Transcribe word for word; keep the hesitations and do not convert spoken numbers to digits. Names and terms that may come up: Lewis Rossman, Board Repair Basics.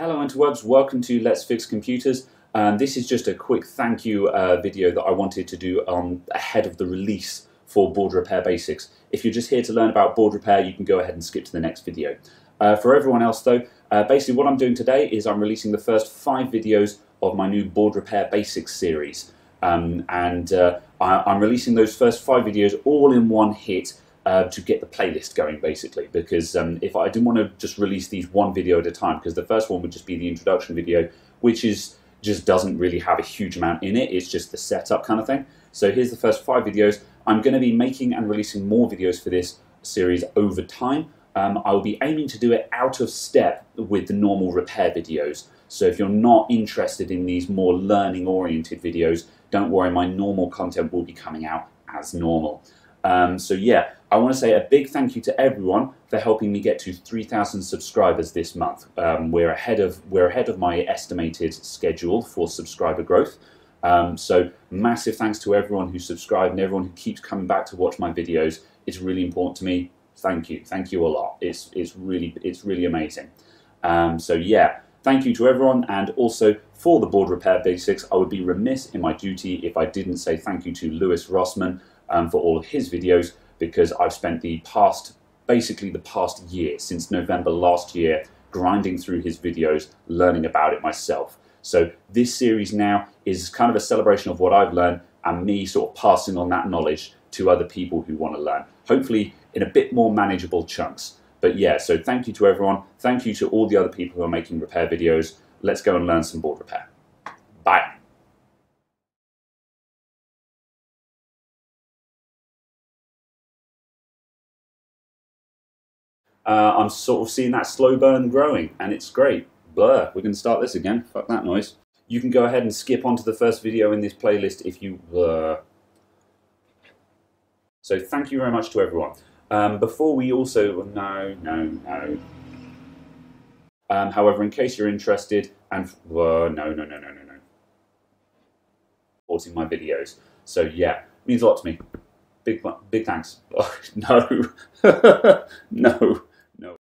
Hello interwebs, welcome to Let's Fix Computers. Um, this is just a quick thank you uh, video that I wanted to do um, ahead of the release for Board Repair Basics. If you're just here to learn about board repair, you can go ahead and skip to the next video. Uh, for everyone else though, uh, basically what I'm doing today is I'm releasing the first five videos of my new Board Repair Basics series. Um, and uh, I I'm releasing those first five videos all in one hit. Uh, to get the playlist going, basically, because um, if I didn't want to just release these one video at a time, because the first one would just be the introduction video, which is just doesn't really have a huge amount in it. It's just the setup kind of thing. So here's the first five videos. I'm going to be making and releasing more videos for this series over time. Um, I will be aiming to do it out of step with the normal repair videos. So if you're not interested in these more learning-oriented videos, don't worry, my normal content will be coming out as normal. Um, so yeah, I want to say a big thank you to everyone for helping me get to three thousand subscribers this month. Um, we're ahead of we're ahead of my estimated schedule for subscriber growth. Um, so massive thanks to everyone who subscribed and everyone who keeps coming back to watch my videos. It's really important to me. Thank you, thank you a lot. It's it's really it's really amazing. Um, so yeah, thank you to everyone, and also for the Board Repair Basics, I would be remiss in my duty if I didn't say thank you to Lewis Rossman. Um, for all of his videos, because I've spent the past, basically the past year, since November last year, grinding through his videos, learning about it myself. So this series now is kind of a celebration of what I've learned and me sort of passing on that knowledge to other people who want to learn, hopefully in a bit more manageable chunks. But yeah, so thank you to everyone. Thank you to all the other people who are making repair videos. Let's go and learn some board repair. Bye. Uh, I'm sort of seeing that slow burn growing, and it's great. Blur, we're going to start this again. Fuck that noise. You can go ahead and skip onto the first video in this playlist if you were. So thank you very much to everyone. Um, before we also... No, no, no. Um, however, in case you're interested, and... Uh, no, no, no, no, no, no. Supporting my videos. So yeah, means a lot to me. Big, big thanks. Oh, no. No.